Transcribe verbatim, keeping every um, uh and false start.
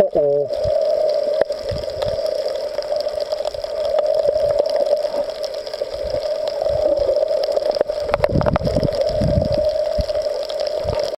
Uh-oh.